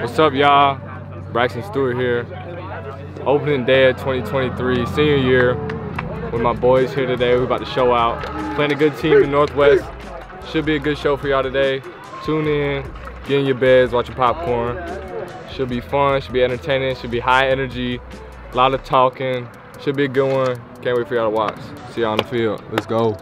What's up, y'all? Braxton Stewart here. Opening day of 2023, senior year. With my boys here today, we're about to show out. Playing a good team in Northwest. Should be a good show for y'all today. Tune in, get in your beds, watch your popcorn. Should be fun, should be entertaining, should be high energy. A lot of talking. Should be a good one. Can't wait for y'all to watch. See y'all on the field. Let's go.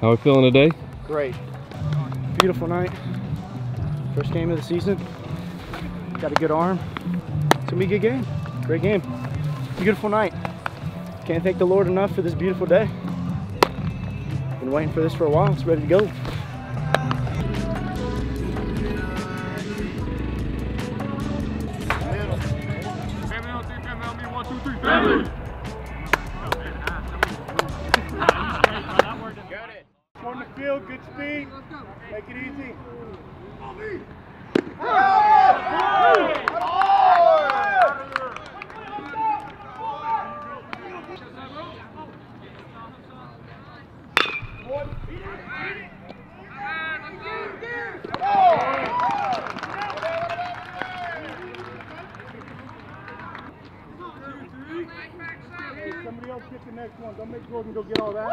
How are we feeling today? Great. Beautiful night. First game of the season. Got a good arm. It's gonna be a good game. Great game. Beautiful night. Can't thank the Lord enough for this beautiful day. Been waiting for this for a while. It's ready to go. Family. On the field, good speed. Make it easy. Somebody else get the next one. Don't make Jordan go get all that.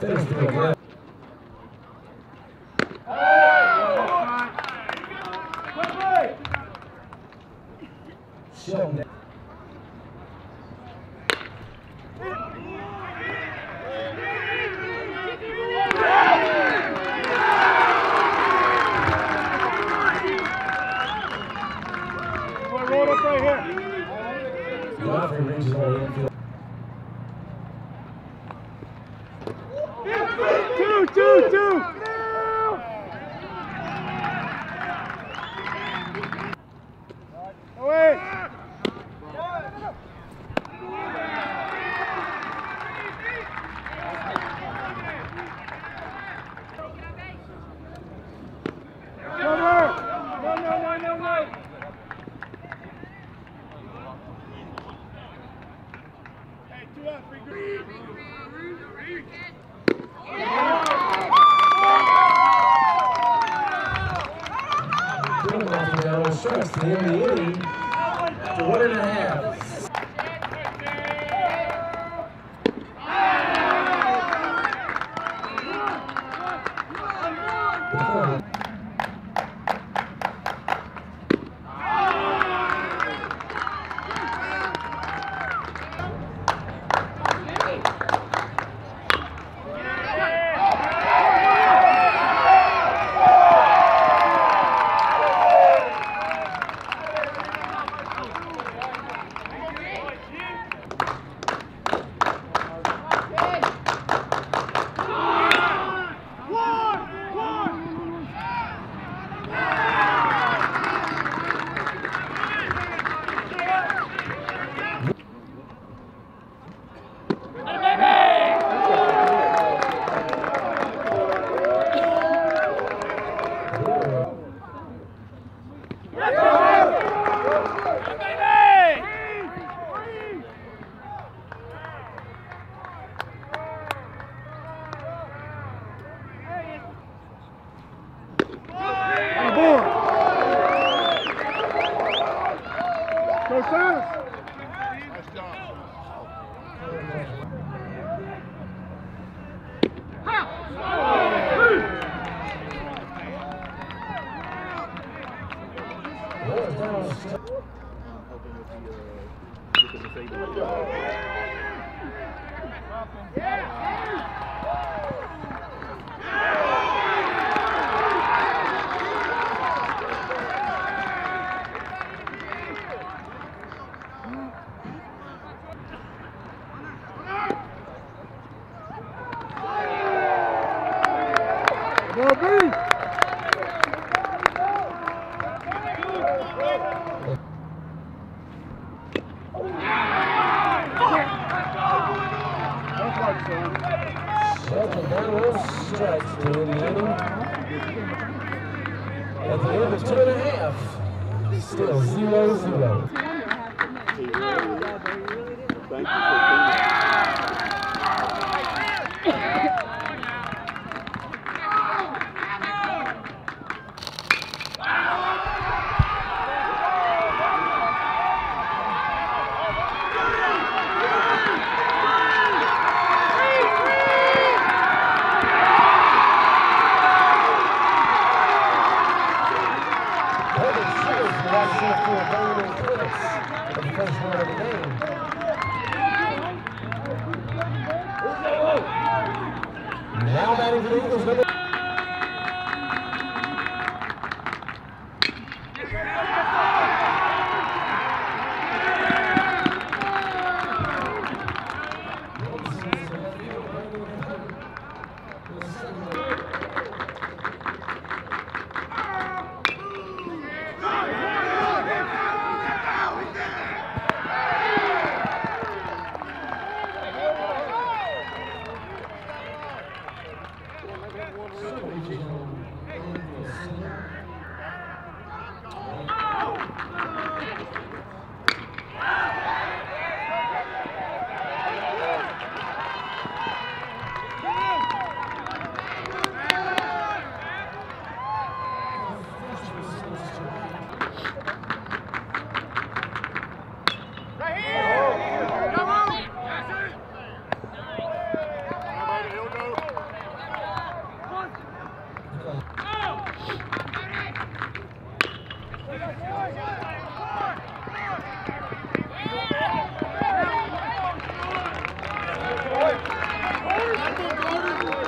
That's pretty good. Roll up right here. Two. Away. No. Hey, 2 out, 3 good. Starts to end the inning to 1.5. Go Suns!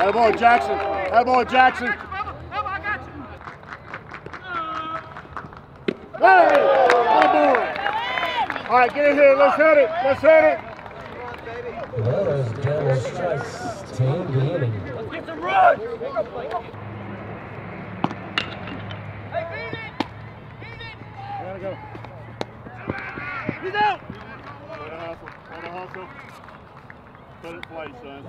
Attaboy Jackson, attaboy Jackson. Hey, attaboy. All right, get in here, let's hit it, let's hit it. Well, as Devil strikes, team beating. Let's get the run. Hey, beat it, beat it. Gotta go. He's out. Hold the hustle, put it in play, son.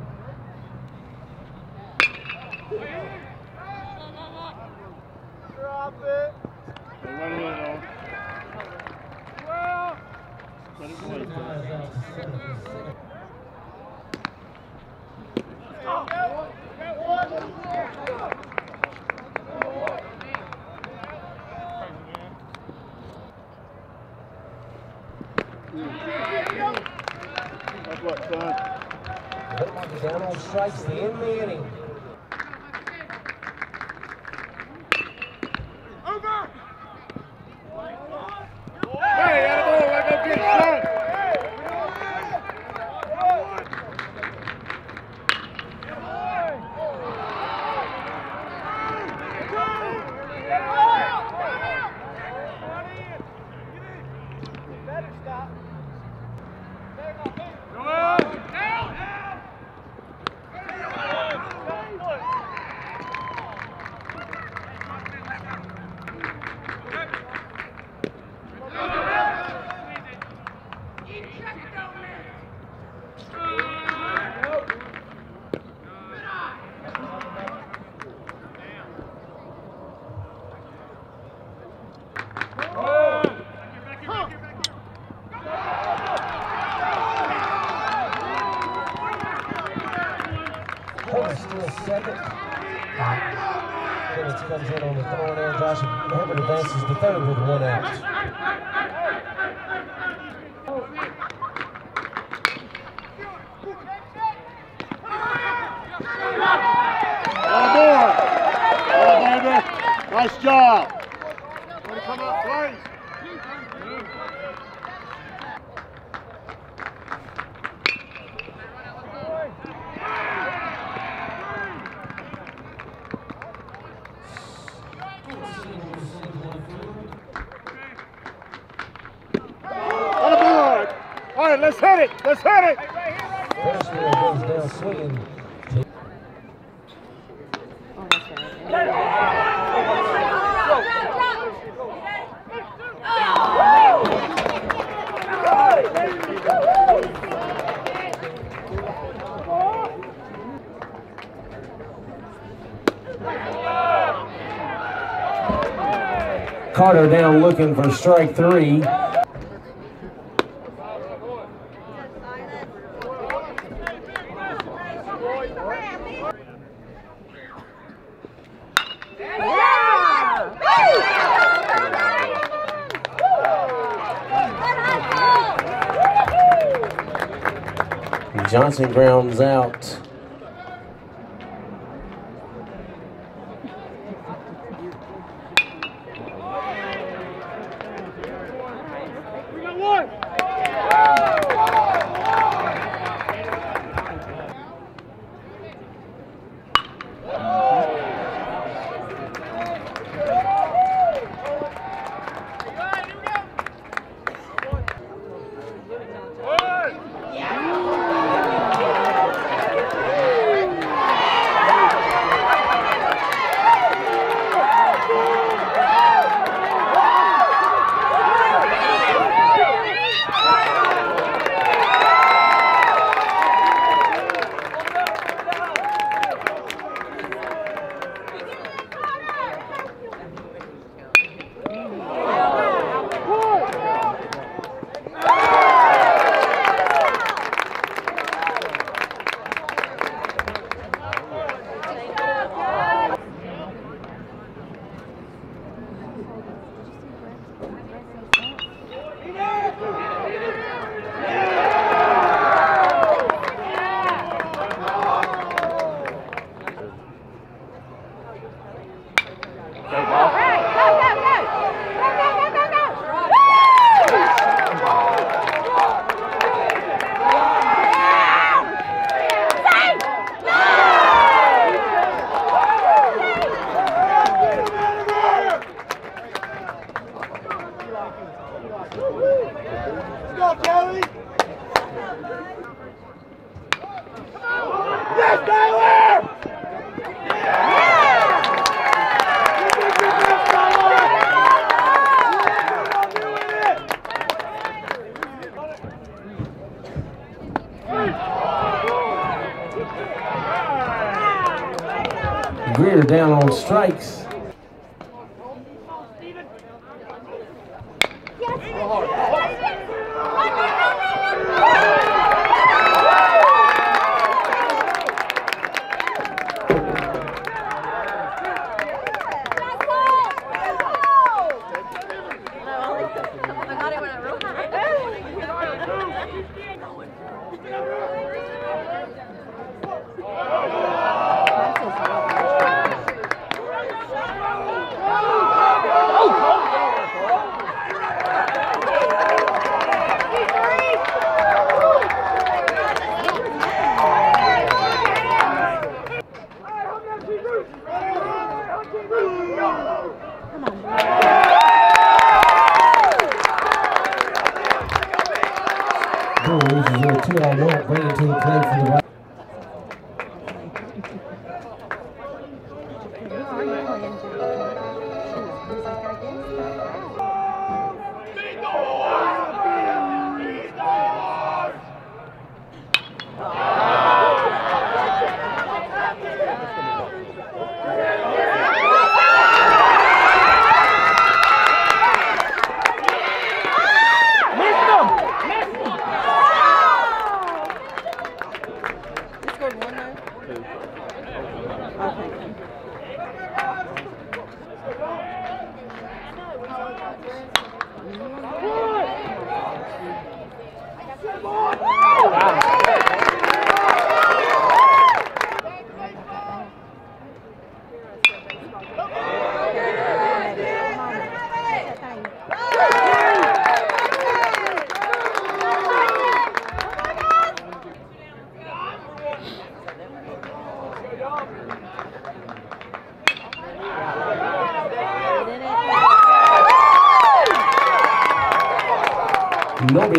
Drop it. Well, let it play. That's what, son. Donald strikes the end the inning. Josh Herbert advances the third with one out. on it. Let's hit it. Let's hit it. Carter down looking for strike three. Johnson grounds out. Greer down on strikes.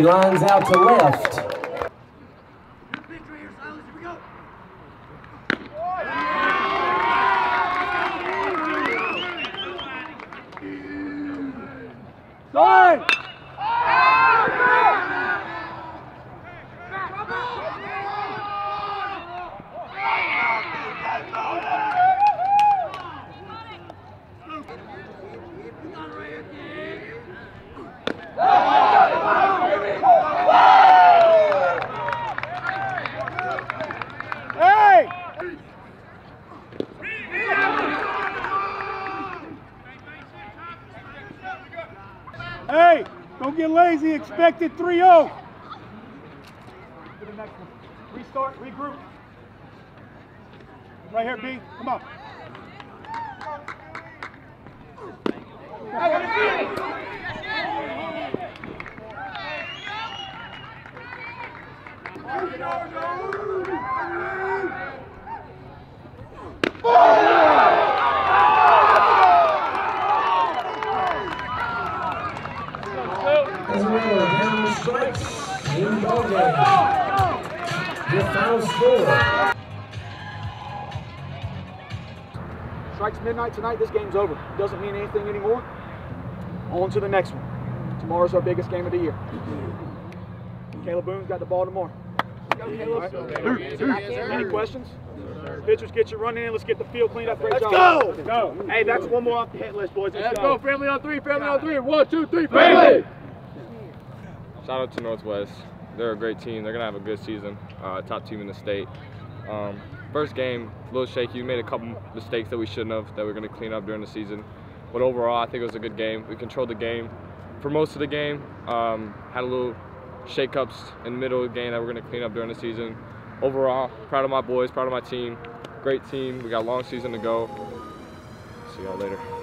lines out to left. Hey, don't get lazy. Expect it 3-0. To the next one. Restart, regroup. Right here, B. Come on. Strikes midnight tonight, this game's over. It doesn't mean anything anymore. On to the next one. Tomorrow's our biggest game of the year. Caleb Boone's got the ball tomorrow. Right. Any questions? Pitchers, get your running in. Let's get the field cleaned up. Let's go! Go! Hey, that's one more off the hit list, boys. Let's go. Family on three, family on three. 1, 2, 3, family! Shout out to Northwest. They're a great team. They're going to have a good season. Top team in the state. First game, a little shaky. We made a couple mistakes that we shouldn't have that we're going to clean up during the season. But overall, I think it was a good game. We controlled the game for most of the game. Had a little shake-ups in the middle of the game that we're going to clean up during the season. Overall, proud of my boys, proud of my team. Great team. We got a long season to go. See y'all later.